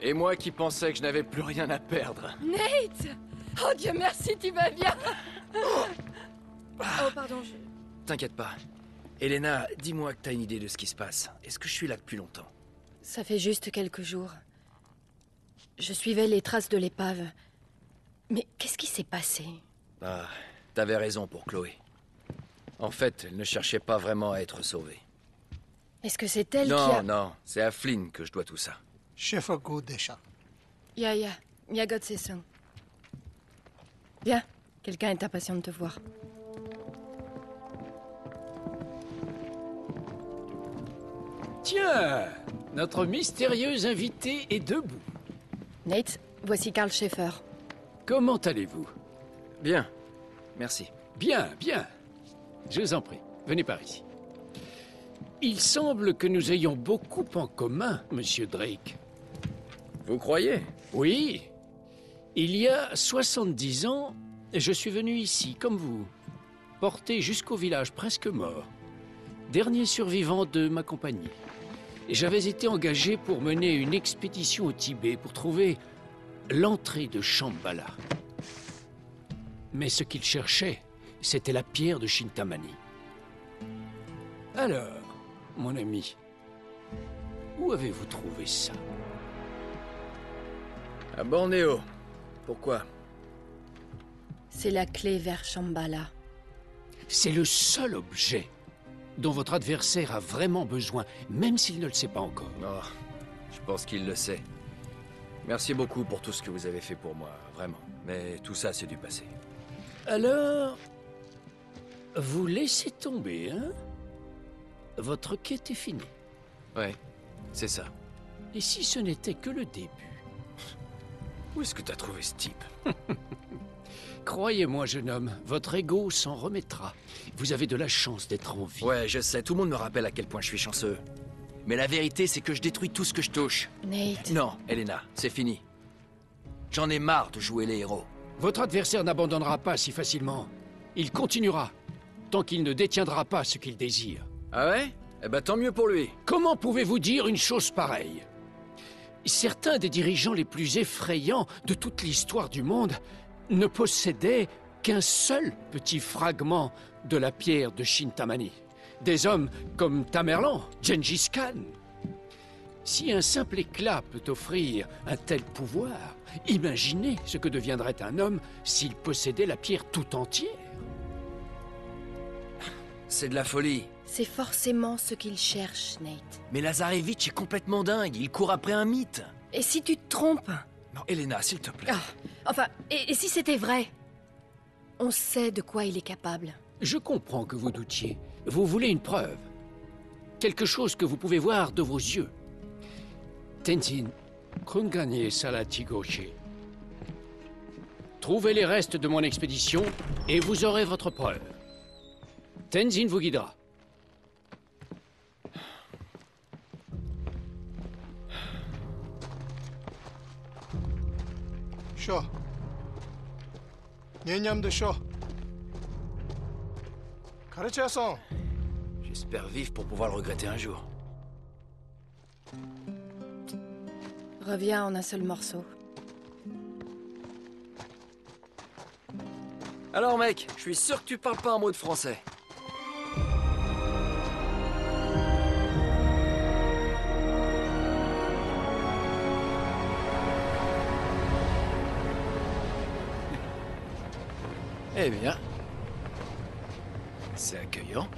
Et moi qui pensais que je n'avais plus rien à perdre. Nate! Oh Dieu merci, tu vas bien! Oh pardon, je... T'inquiète pas. Elena, dis-moi que t'as une idée de ce qui se passe. Est-ce que je suis là depuis longtemps? Ça fait juste quelques jours. Je suivais les traces de l'épave. Mais qu'est-ce qui s'est passé? Ah, t'avais raison pour Chloé. En fait, elle ne cherchait pas vraiment à être sauvée. Est-ce que c'est elle qui a... Non, c'est à Flynn que je dois tout ça. Chef déjà. Ya God c'est ça. Bien, quelqu'un est impatient de te voir. Tiens, notre mystérieux invité est debout. Nate, voici Karl Schäfer. Comment allez-vous? Bien, merci. Bien. Je vous en prie, venez par ici. Il semble que nous ayons beaucoup en commun, monsieur Drake. Vous croyez? Oui. Il y a 70 ans, je suis venu ici, comme vous, porté jusqu'au village presque mort, dernier survivant de ma compagnie. J'avais été engagé pour mener une expédition au Tibet pour trouver l'entrée de Shambhala. Mais ce qu'il cherchait, c'était la pierre de Shintamani. Alors, mon ami, où avez-vous trouvé ça? À Bornéo. Pourquoi? C'est la clé vers Shambhala. C'est le seul objet dont votre adversaire a vraiment besoin, même s'il ne le sait pas encore. Non, je pense qu'il le sait. Merci beaucoup pour tout ce que vous avez fait pour moi, vraiment. Mais tout ça, c'est du passé. Alors, vous laissez tomber, hein? Votre quête est finie. Ouais, c'est ça. Et si ce n'était que le début? Où est-ce que t'as trouvé ce type? Croyez-moi, jeune homme, votre ego s'en remettra. Vous avez de la chance d'être en vie. Ouais, je sais, tout le monde me rappelle à quel point je suis chanceux. Mais la vérité, c'est que je détruis tout ce que je touche. Nate... Non, Elena, c'est fini. J'en ai marre de jouer les héros. Votre adversaire n'abandonnera pas si facilement. Il continuera, tant qu'il ne détiendra pas ce qu'il désire. Ah ouais? Eh ben tant mieux pour lui. Comment pouvez-vous dire une chose pareille? Certains des dirigeants les plus effrayants de toute l'histoire du monde ne possédaient qu'un seul petit fragment de la pierre de Shintamani. Des hommes comme Tamerlan, Genghis Khan. Si un simple éclat peut offrir un tel pouvoir, imaginez ce que deviendrait un homme s'il possédait la pierre tout entière. C'est de la folie. C'est forcément ce qu'il cherche, Nate. Mais Lazarevitch est complètement dingue, il court après un mythe. Et si tu te trompes? Non, Elena, s'il te plaît. Oh, enfin, et si c'était vrai? On sait de quoi il est capable. Je comprends que vous doutiez. Vous voulez une preuve. Quelque chose que vous pouvez voir de vos yeux. Tenzin, Kronganier, Salati, Goshi. Trouvez les restes de mon expédition et vous aurez votre preuve. Tenzin vous guidera. Chaud. Niam de chaud. J'espère vivre pour pouvoir le regretter un jour. Reviens en un seul morceau. Alors mec, je suis sûr que tu parles pas un mot de français. Eh bien, c'est accueillant.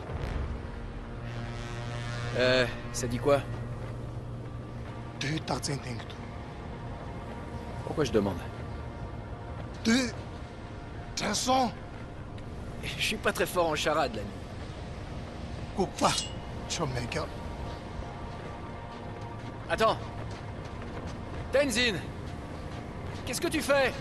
Ça dit quoi? Pourquoi je demande? Je suis pas très fort en charade, l'ami. Attends. Tenzin, qu'est-ce que tu fais?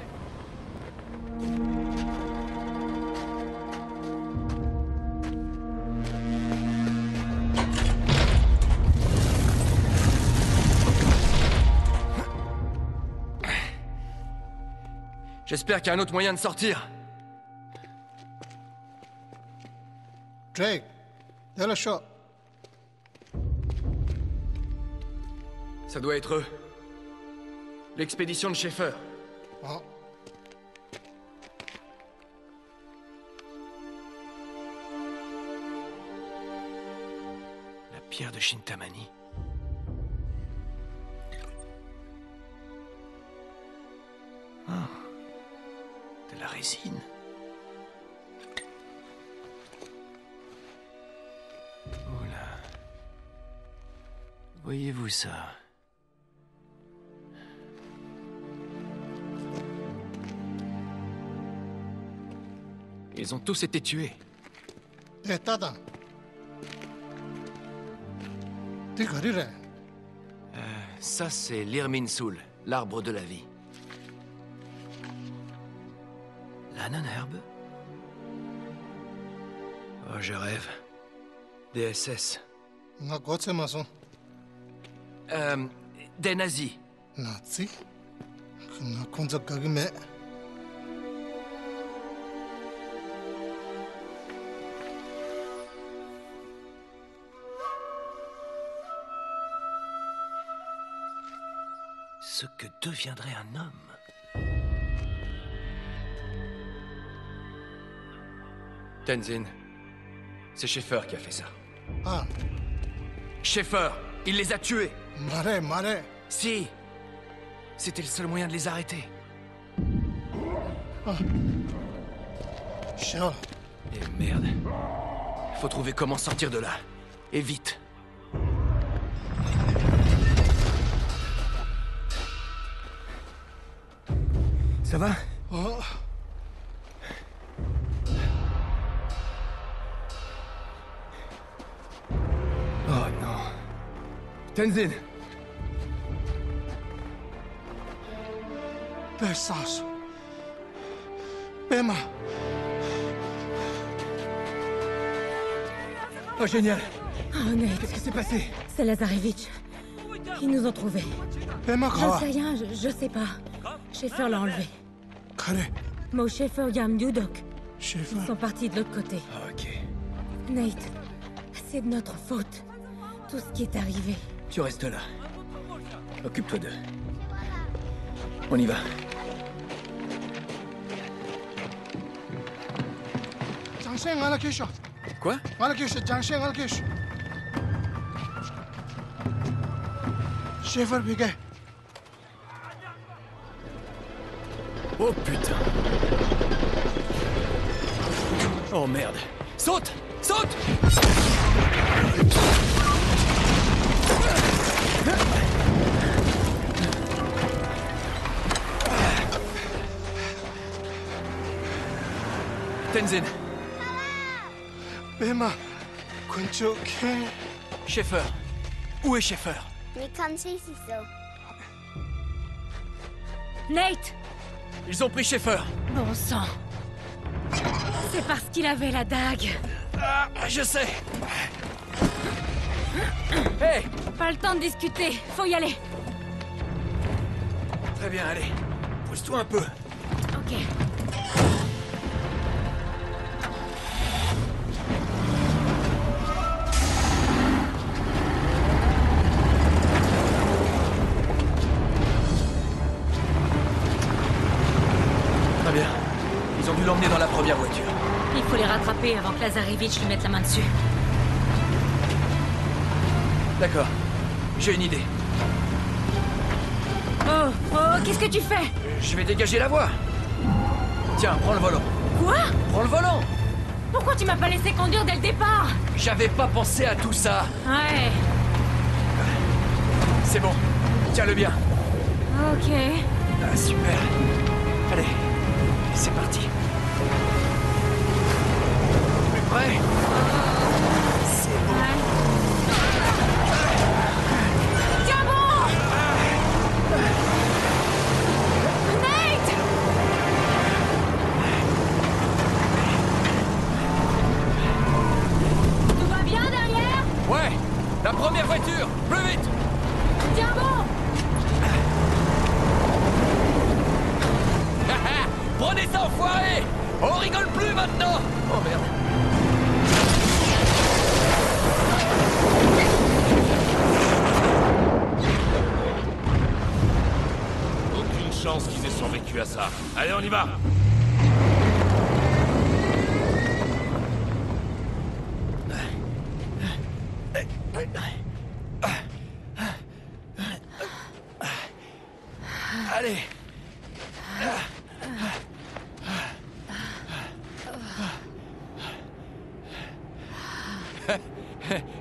J'espère qu'il y a un autre moyen de sortir. Drake, dans le shop. Ça doit être eux. L'expédition de Schäfer. Oh. La pierre de Shintamani. Ah. De la résine. Oula. Voyez-vous ça? Ils ont tous été tués. Ça, c'est l'Irmin Soul, l'arbre de la vie. La non-herbe. Oh, je rêve. DSS. Des nazis. Nazis? Ce que deviendrait un homme. Tenzin, c'est Schäfer qui a fait ça. Ah. Schäfer, il les a tués. Marais. Si. C'était le seul moyen de les arrêter. Ah. Charles. Et merde. Faut trouver comment sortir de là. Et vite. Ça va? Oh. Oh non. Tenzin. Pesas. Pema. Oh génial. Oh mais qu'est-ce qui s'est passé? C'est Lazarevitch. Ils nous ont trouvés. Pema quoi? Je sais rien, je sais pas. Schäfer l'a enlevé. Mo Schäfer Yam Dudok. Ils sont partis de l'autre côté. Ah, ok. Nate, c'est de notre faute. Tout ce qui est arrivé. Tu restes là. Occupe-toi d'eux. On y va. Quoi? Schäfer Bigay. Oh putain. Oh merde. Saute! Saute! Tenzin. Bema. Kuncho Ken. Schäfer. Où est Schäfer? Nate! Ils ont pris Schäfer. Bon sang. C'est parce qu'il avait la dague. Ah, je sais. Hey! Pas le temps de discuter. Faut y aller. Très bien, allez. Pousse-toi un peu. Ok. Avant que Lazarevitch lui mette la main dessus. D'accord. J'ai une idée. Oh, qu'est-ce que tu fais? Je vais dégager la voie. Tiens, prends le volant. Quoi? Prends le volant. Pourquoi tu m'as pas laissé conduire dès le départ? J'avais pas pensé à tout ça. Ouais. C'est bon. Tiens-le bien. Ok. Ah, super. Allez, c'est parti. Prêt? C'est bon. Ouais. Tiens bon! Nate! Tout va bien derrière? Ouais! La première voiture! Plus vite! Tiens bon! Prenez ça, enfoiré! On rigole plus maintenant! Oh merde! ça. Allez, on y va. Allez.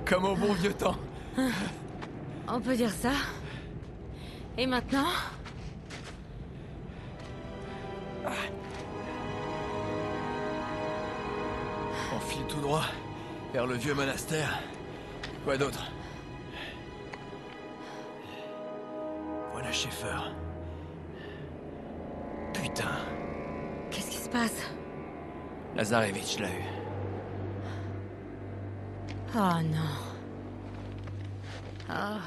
Comme au bon vieux temps. On peut dire ça. Et maintenant ? On file tout droit vers le vieux monastère. Quoi d'autre ? Voilà Schäfer. Putain. Qu'est-ce qui se passe ? Lazarevitch l'a eu. Oh non. Oh.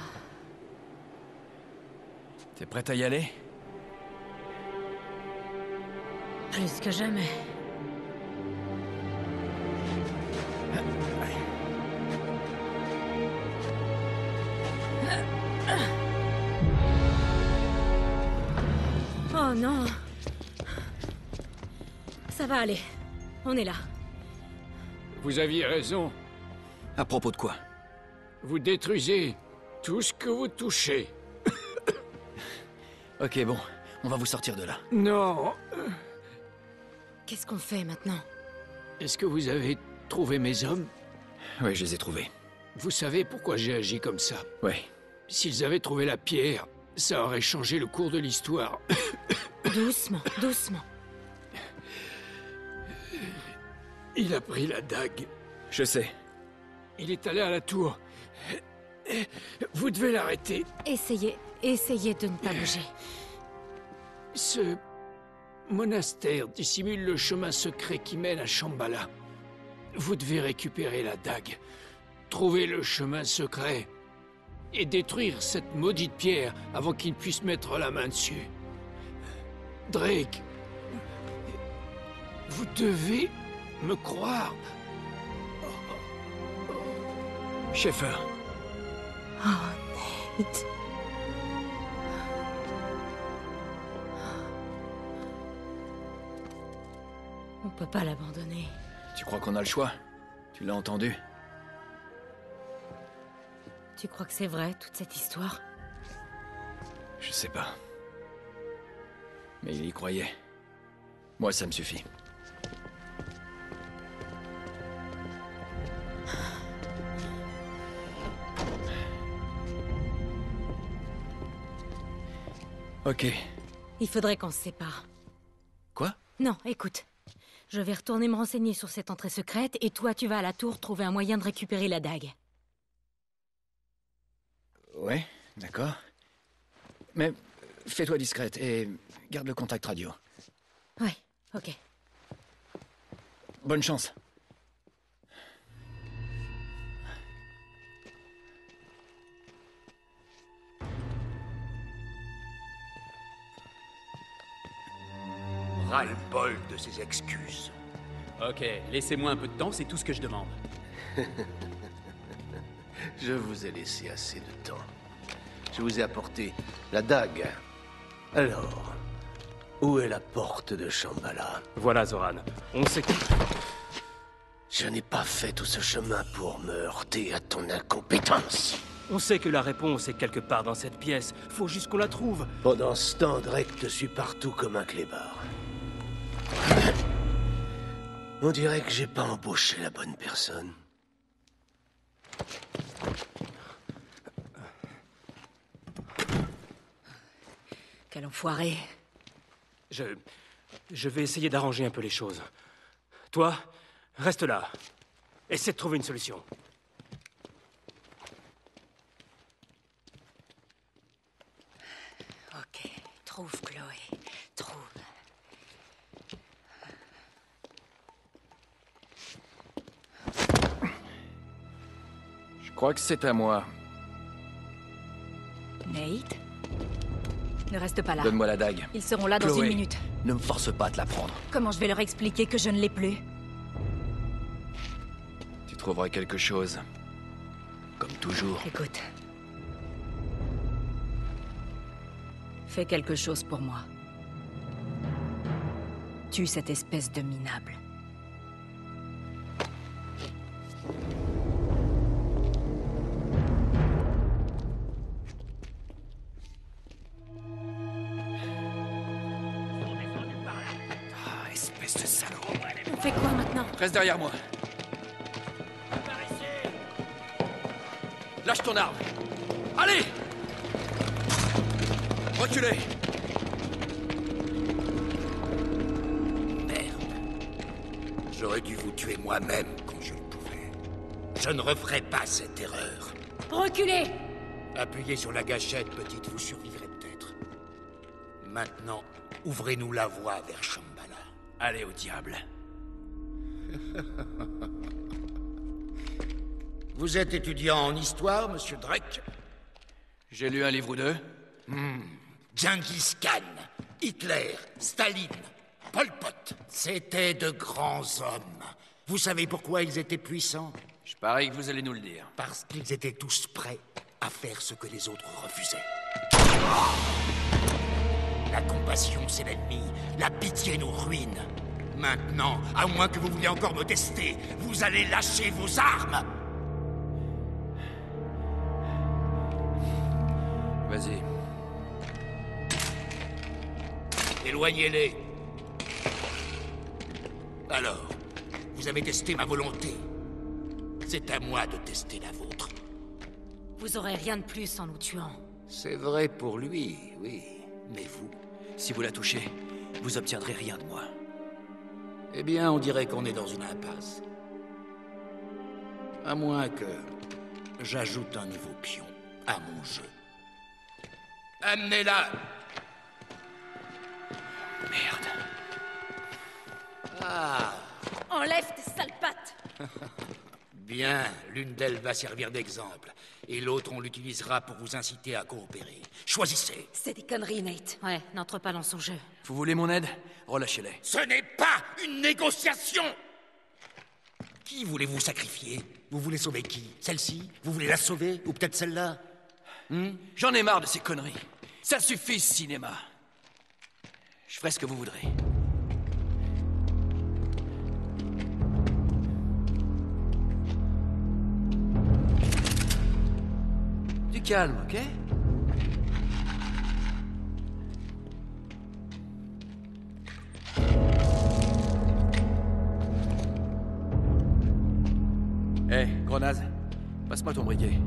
T'es prête à y aller? Plus que jamais. Oh non. Ça va aller. On est là. Vous aviez raison. À propos de quoi? Vous détruisez tout ce que vous touchez. Ok, bon. On va vous sortir de là. Non. Qu'est-ce qu'on fait maintenant? Est-ce que vous avez trouvé mes hommes? Oui, je les ai trouvés. Vous savez pourquoi j'ai agi comme ça? Oui. S'ils avaient trouvé la pierre, ça aurait changé le cours de l'histoire. Doucement, doucement. Il a pris la dague. Je sais. Il est allé à la tour. Vous devez l'arrêter. Essayez de ne pas bouger. Ce monastère dissimule le chemin secret qui mène à Shambhala. Vous devez récupérer la dague, trouver le chemin secret et détruire cette maudite pierre avant qu'il puisse mettre la main dessus. Drake, vous devez me croire. Schäfer. Oh, merde. On peut pas l'abandonner. Tu crois qu'on a le choix? Tu l'as entendu? Tu crois que c'est vrai, toute cette histoire? Je sais pas. Mais il y croyait. Moi, ça me suffit. Ok. Il faudrait qu'on se sépare. Quoi? Non, écoute. Je vais retourner me renseigner sur cette entrée secrète, et toi, tu vas à la tour trouver un moyen de récupérer la dague. Ouais, d'accord. Mais fais-toi discrète et garde le contact radio. Ouais, ok. Bonne chance. Ras-le-bol de ses excuses. Ok, laissez-moi un peu de temps, c'est tout ce que je demande. Je vous ai laissé assez de temps. Je vous ai apporté la dague. Alors, où est la porte de Shambhala? Voilà, Zoran. On sait que... Je n'ai pas fait tout ce chemin pour me heurter à ton incompétence. On sait que la réponse est quelque part dans cette pièce. Faut juste qu'on la trouve. Pendant ce temps, Drake te suit partout comme un clébard. On dirait que j'ai pas embauché la bonne personne. Quel enfoiré. Je vais essayer d'arranger un peu les choses. Toi, reste là. Essaie de trouver une solution. Ok, trouve Chloé, trouve. Je crois que c'est à moi. Nate? Ne reste pas là. Donne-moi la dague. Ils seront là dans Chloé, 1 minute. Ne me force pas à te la prendre. Comment je vais leur expliquer que je ne l'ai plus? Tu trouveras quelque chose. Comme toujours. Écoute. Fais quelque chose pour moi. tue cette espèce de minable. Ah, espèce de salaud. On fait quoi maintenant? Reste derrière moi. Lâche ton arme. Allez! Reculez! Merde. J'aurais dû vous tuer moi-même quand je le pouvais. Je ne referai pas cette erreur. Reculez! Appuyez sur la gâchette, petite, vous survivrez peut-être. Maintenant, ouvrez-nous la voie vers Shambhala. Allez au diable. Vous êtes étudiant en histoire, monsieur Drake? J'ai lu un livre ou deux. Genghis Khan, Hitler, Staline, Pol Pot. C'étaient de grands hommes. Vous savez pourquoi ils étaient puissants? Je parie que vous allez nous le dire. Parce qu'ils étaient tous prêts à faire ce que les autres refusaient. La compassion, c'est l'ennemi. La pitié nous ruine. Maintenant, à moins que vous vouliez encore me tester, vous allez lâcher vos armes. Vas-y. Éloignez-les. Alors, vous avez testé ma volonté. C'est à moi de tester la vôtre. Vous aurez rien de plus en nous tuant. C'est vrai pour lui, oui. Mais vous, si vous la touchez, vous obtiendrez rien de moi. Eh bien, on dirait qu'on est dans une impasse. À moins que j'ajoute un nouveau pion à mon jeu. Amenez-la! Merde. Ah! Enlève tes sales pattes! Bien, l'une d'elles va servir d'exemple, et l'autre on l'utilisera pour vous inciter à coopérer. Choisissez! C'est des conneries, Nate. Ouais, n'entre pas dans son jeu. Vous voulez mon aide? Relâchez-les. Ce n'est pas une négociation! Qui voulez-vous sacrifier? Vous voulez sauver qui? Celle-ci? Vous voulez la sauver? Ou peut-être celle-là? J'en ai marre de ces conneries. Ça suffit, ce cinéma. Je ferai ce que vous voudrez. Du calme, ok? Hé, gros naze, passe-moi ton briquet.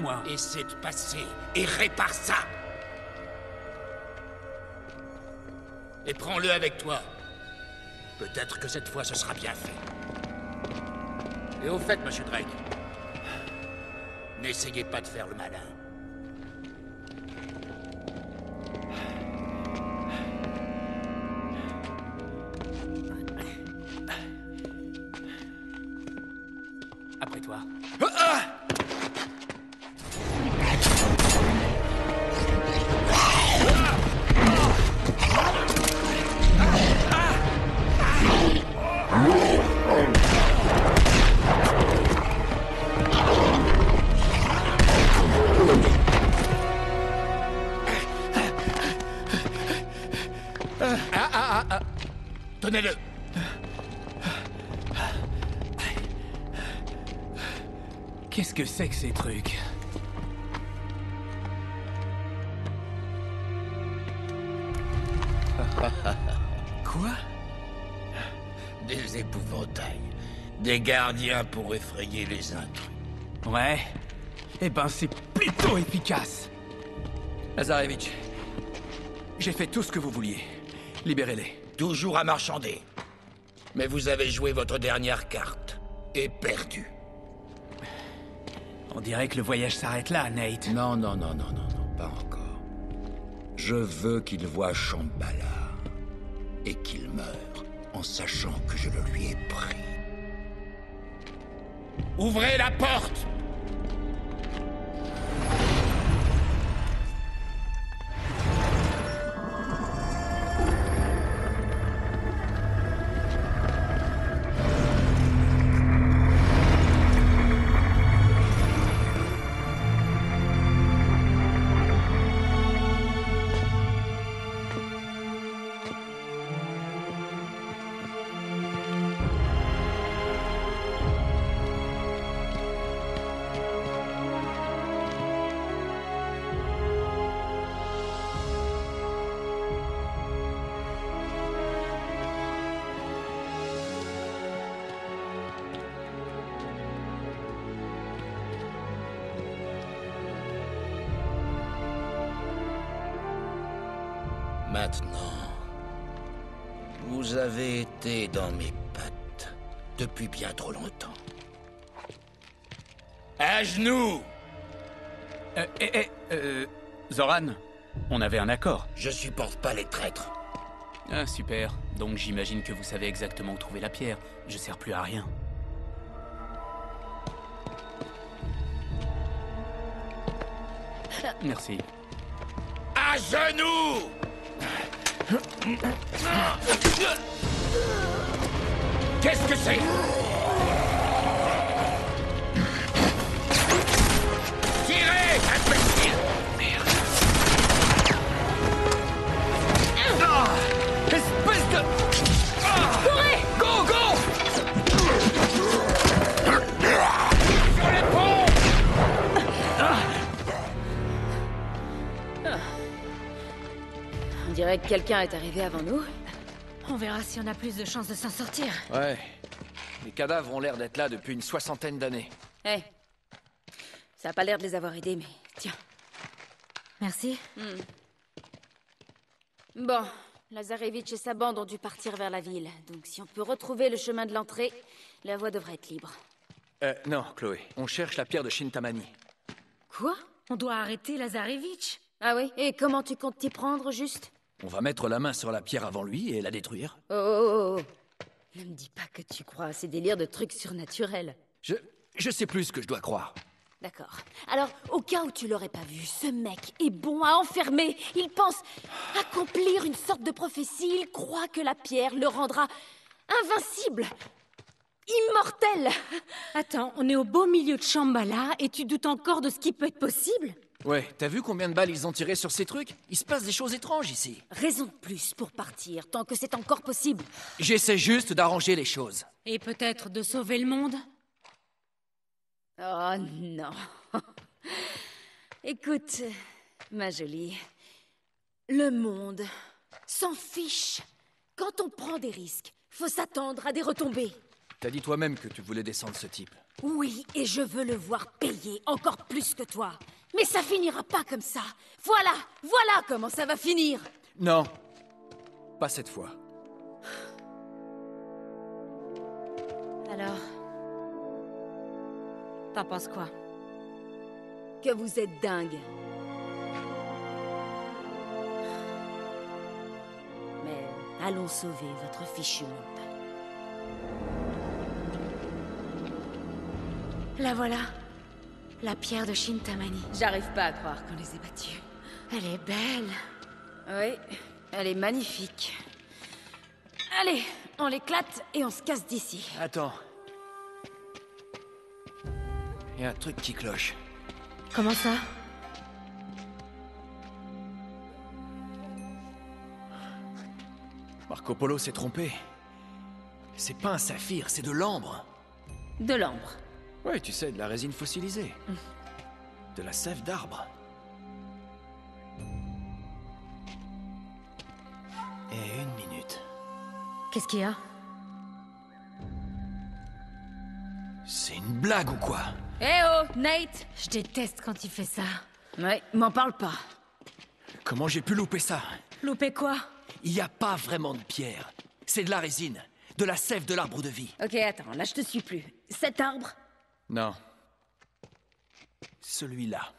Moi. Essaie de passer et répare ça. Et prends-le avec toi. Peut-être que cette fois, ce sera bien fait. Et au fait, monsieur Drake, n'essayez pas de faire le malin. Après toi. Tenez-le. Qu'est-ce que c'est que ces trucs? Quoi? Des épouvantails. Des gardiens pour effrayer les intrus. Ouais. Eh ben, c'est plutôt efficace. Lazarevitch, j'ai fait tout ce que vous vouliez. Libérez-les. Toujours à marchander. Mais vous avez joué votre dernière carte. Et perdu. On dirait que le voyage s'arrête là, Nate. Non, non, non, non, non, non, pas encore. Je veux qu'il voie Shambhala. Et qu'il meure en sachant que je le lui ai pris. Ouvrez la porte! Maintenant, vous avez été dans mes pattes depuis bien trop longtemps. À genoux! Zoran, on avait un accord. Je supporte pas les traîtres. Ah, super. Donc j'imagine que vous savez exactement où trouver la pierre. Je sers plus à rien. Merci. À genoux! Qu'est-ce que c'est? Tirez, imbécile! Merde. Ah, espèce de... Ah. Courez! Go, go! Sur les ponts! On dirait que quelqu'un est arrivé avant nous. On verra si on a plus de chances de s'en sortir. Ouais. Les cadavres ont l'air d'être là depuis une 60aine d'années. Eh. Hey. Ça a pas l'air de les avoir aidés, mais tiens. Merci. Bon. Lazarevitch et sa bande ont dû partir vers la ville. Donc si on peut retrouver le chemin de l'entrée, la voie devrait être libre. Non, Chloé. On cherche la pierre de Shintamani. Quoi? On doit arrêter Lazarevitch? Ah oui? Et comment tu comptes t'y prendre, juste? On va mettre la main sur la pierre avant lui et la détruire. Oh, oh, oh. Ne me dis pas que tu crois à ces délires de trucs surnaturels. Je sais plus ce que je dois croire. D'accord. Alors, au cas où tu l'aurais pas vu, ce mec est bon à enfermer. Il pense accomplir une sorte de prophétie. Il croit que la pierre le rendra invincible. Immortel. Attends, on est au beau milieu de Shambhala et tu doutes encore de ce qui peut être possible? Ouais, t'as vu combien de balles ils ont tiré sur ces trucs? Il se passe des choses étranges ici. Raison de plus pour partir, tant que c'est encore possible. J'essaie juste d'arranger les choses. Et peut-être de sauver le monde? Oh non. Écoute, ma jolie, le monde s'en fiche. Quand on prend des risques, faut s'attendre à des retombées. T'as dit toi-même que tu voulais descendre ce type. Oui, et je veux le voir payer encore plus que toi. Mais ça finira pas comme ça. Voilà, voilà comment ça va finir. Non, pas cette fois. Alors, t'en penses quoi? Que vous êtes dingue. Mais allons sauver votre fichu monde. La voilà. La pierre de Shintamani. J'arrive pas à croire qu'on les ait battus. Elle est belle. Oui, elle est magnifique. Allez, on l'éclate et on se casse d'ici. Attends. Il y a un truc qui cloche. Comment ça? Marco Polo s'est trompé. C'est pas un saphir, c'est de l'ambre. De l'ambre? Ouais, tu sais, de la résine fossilisée. De la sève d'arbre. Et une minute. Qu'est-ce qu'il y a? C'est une blague ou quoi? Eh oh, Nate! Je déteste quand il fait ça. Ouais, m'en parle pas. Comment j'ai pu louper ça? Louper quoi? Il n'y a pas vraiment de pierre. C'est de la résine. De la sève de l'arbre de vie. Ok, attends, là je te suis plus. Cet arbre? Non. Celui-là.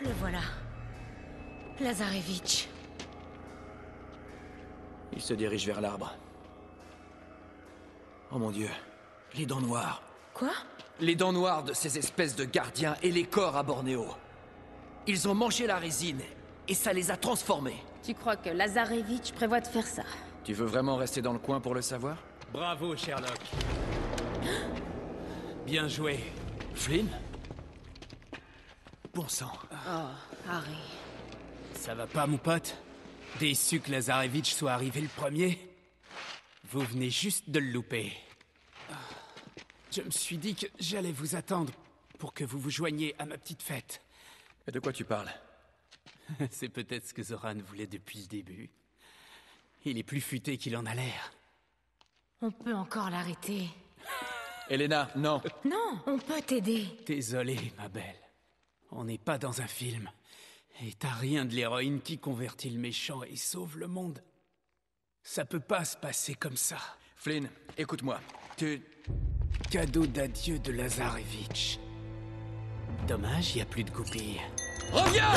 Le voilà. Lazarevitch. Il se dirige vers l'arbre. Oh mon Dieu. Les dents noires. Quoi? Les dents noires de ces espèces de gardiens et les corps à Bornéo. Ils ont mangé la résine, et ça les a transformés. Tu crois que Lazarevitch prévoit de faire ça? Tu veux vraiment rester dans le coin pour le savoir? Bravo, Sherlock. Bien joué. Flynn? Bon sang. Oh, Harry. Ça va pas, mon pote? Déçu que Lazarevitch soit arrivé le premier? Vous venez juste de le louper. Je me suis dit que j'allais vous attendre pour que vous vous joigniez à ma petite fête. Et de quoi tu parles? C'est peut-être ce que Zoran voulait depuis le début. Il est plus futé qu'il en a l'air. On peut encore l'arrêter. Elena, non. Non, on peut t'aider. Désolé, ma belle. On n'est pas dans un film. Et t'as rien de l'héroïne qui convertit le méchant et sauve le monde. Ça peut pas se passer comme ça. Flynn, écoute-moi. Tu... Cadeau d'adieu de Lazarevitch. Dommage, il n'y a plus de goupilles. Reviens!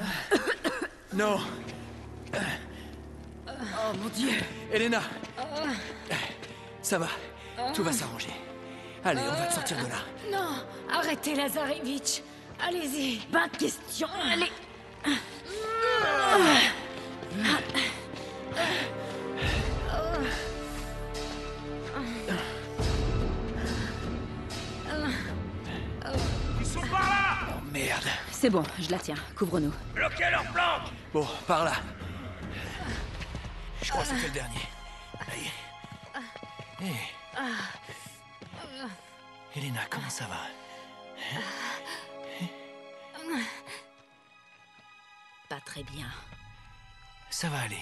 Ah non! Oh mon Dieu! Elena! Ça va, tout va s'arranger. Allez, on va te sortir de là. Non! Arrêtez Lazarevitch! Allez-y! Pas de question! Allez! C'est bon, je la tiens. Couvre-nous. Bloquez leur planque! Bon, par là. Je crois que c'était le dernier. Allez. Hey. Elena, comment ça va? Pas très bien. Ça va aller.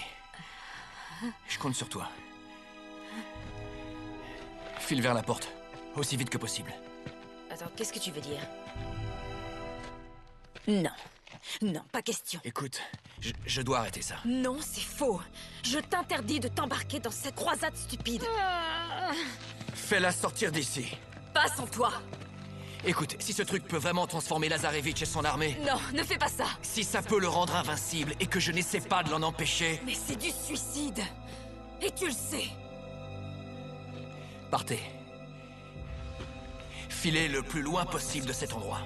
Je compte sur toi. File vers la porte, aussi vite que possible. Attends, qu'est-ce que tu veux dire? Non. Non, pas question. Écoute, je dois arrêter ça. Non, c'est faux. Je t'interdis de t'embarquer dans cette croisade stupide. Fais-la sortir d'ici. Pas sans toi. Écoute, si ce truc peut vraiment transformer Lazarevitch et son armée... Non, ne fais pas ça. Si ça peut le rendre invincible et que je n'essaie pas de l'en empêcher... Mais c'est du suicide. Et tu le sais. Partez. Filez le plus loin possible de cet endroit.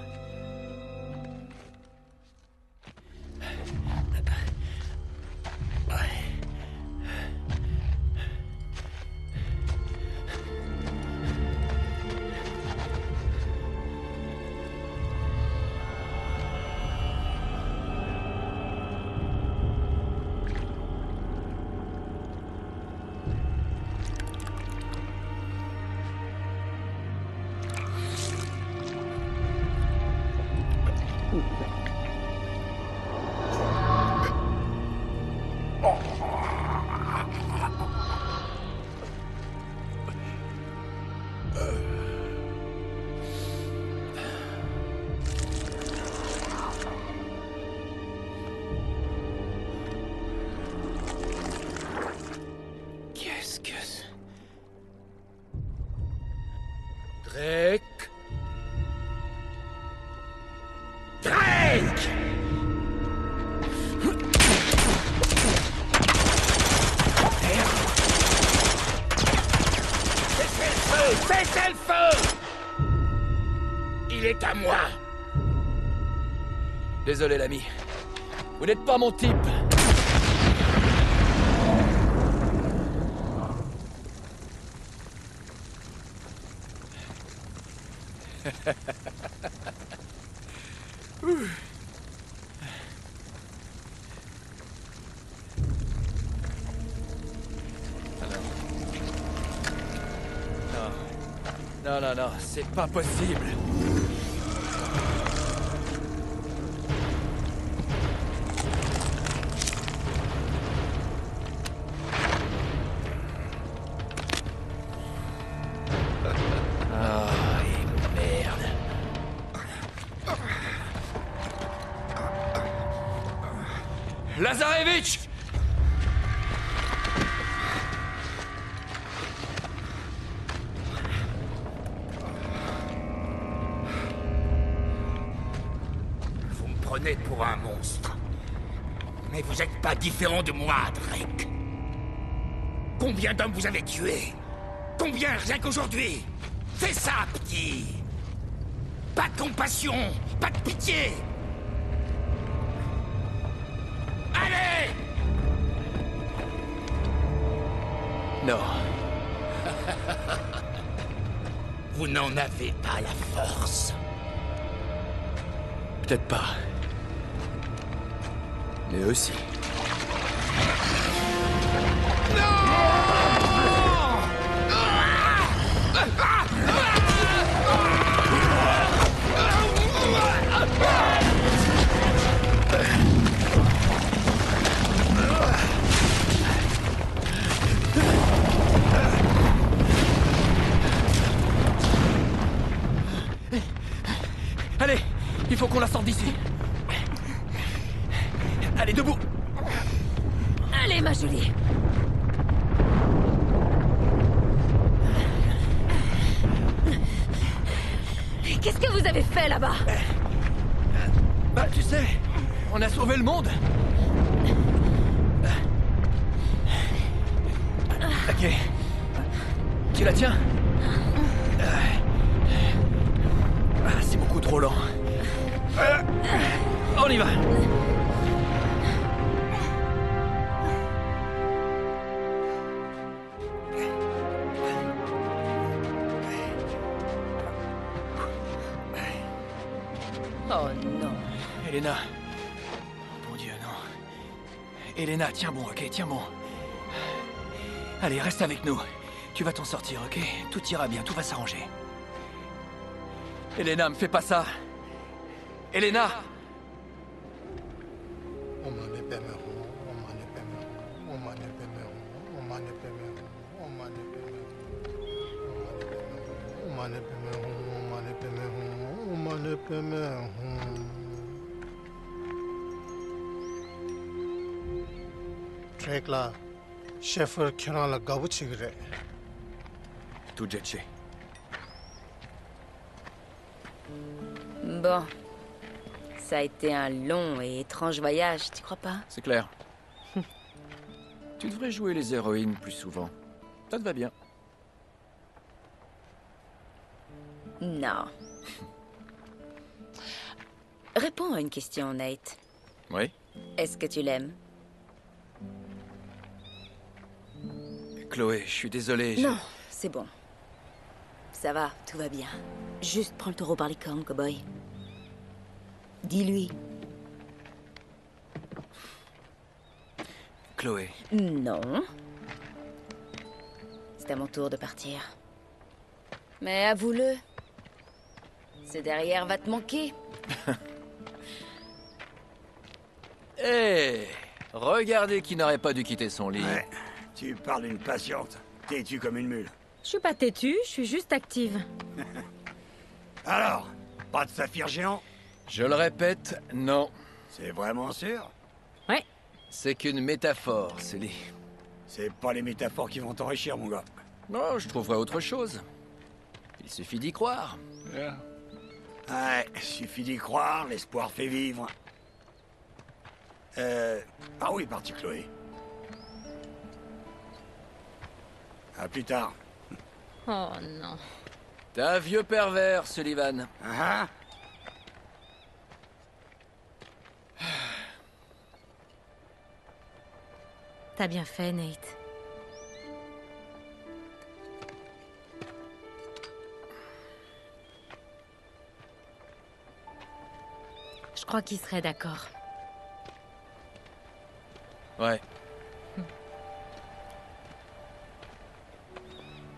Désolé l'ami, vous n'êtes pas mon type. Alors... Non, c'est pas possible. Lazarevitch! Vous me prenez pour un monstre. Mais vous n'êtes pas différent de moi, Drake. Combien d'hommes vous avez tués? Combien rien qu'aujourd'hui? Fais ça, petit! Pas de compassion, pas de pitié! Non. Vous n'en avez pas la force. Peut-être pas. Mais eux aussi. Il faut qu'on la sorte d'ici. Allez, debout. Allez, ma jolie. Qu'est-ce que vous avez fait là-bas? Bah, tu sais, on a sauvé le monde. Ok. Tu la tiens? C'est beaucoup trop lent. On y va. Oh non. Elena. Mon Dieu, non. Elena, tiens bon, ok, tiens bon. Allez, reste avec nous. Tu vas t'en sortir, ok? Tout ira bien, tout va s'arranger. Elena, me fais pas ça. Elena! Trekla, Schäfer kena la gabuchigre. Tu jetche. Bon. Ça a été un long et étrange voyage, tu crois pas? C'est clair. Tu devrais jouer les héroïnes plus souvent. Ça te va bien. Non. Réponds à une question, Nate. Oui? Est-ce que tu l'aimes? Chloé, je suis désolé. Non, c'est bon. Ça va, tout va bien. Juste prends le taureau par les cornes, cow-boy. Dis-lui. Chloé. Non. C'est à mon tour de partir. Mais avoue-le. Ce derrière va te manquer. Hé hey, regardez qui n'aurait pas dû quitter son lit. Ouais. Tu parles d'une patiente. Têtue comme une mule. Je suis pas têtue, je suis juste active. Alors, pas de saphir géant? Je le répète, non. C'est vraiment sûr? Ouais. C'est qu'une métaphore, Sully. C'est pas les métaphores qui vont t'enrichir, mon gars. Non, je trouverai autre chose. Il suffit d'y croire. Yeah. Ouais, suffit d'y croire, l'espoir fait vivre. Ah oui, parti Chloé. À plus tard. Oh non. T'es un vieux pervers, Sullivan. Ah ah. T'as bien fait, Nate. crois qu'il serait d'accord. Ouais.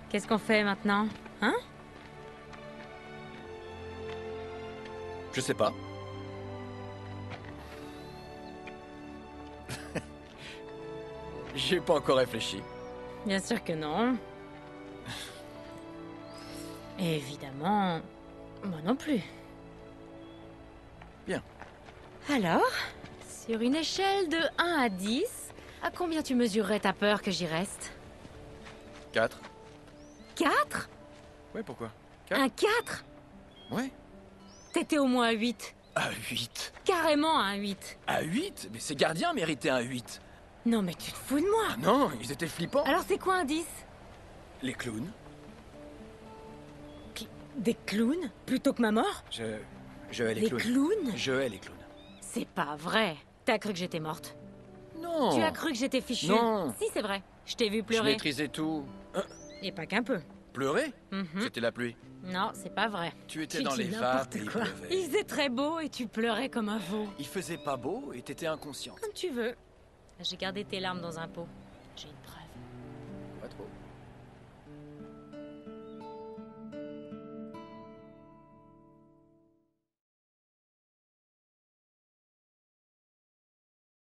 Qu'est-ce qu'on fait maintenant, hein? Je sais pas. J'y ai pas encore réfléchi. Bien sûr que non. Et évidemment, moi non plus. Bien. Alors, sur une échelle de 1 à 10, à combien tu mesurerais ta peur que j'y reste? 4. 4? Ouais, pourquoi? 4? Un 4? Ouais. T'étais au moins à 8. À 8? Carrément à un 8. À 8? Mais ces gardiens méritaient un 8. Non, mais tu te fous de moi! Ah non, ils étaient flippants! Alors c'est quoi un 10? Les clowns. Des clowns? Plutôt que ma mort? Je hais les clowns. Les clowns? Je hais les clowns. C'est pas vrai. T'as cru que j'étais morte? Non. Tu as cru que j'étais fichue? Non. Si, c'est vrai. Je t'ai vu pleurer. Je maîtrisais tout. Et pas qu'un peu. Pleurer? C'était la pluie. Non, c'est pas vrai. Tu étais dans les vapes et il pleuvait. Il faisait très beau et tu pleurais comme un veau. Il faisait pas beau et t'étais inconsciente. Comme tu veux. J'ai gardé tes larmes dans un pot. J'ai une preuve. Pas trop.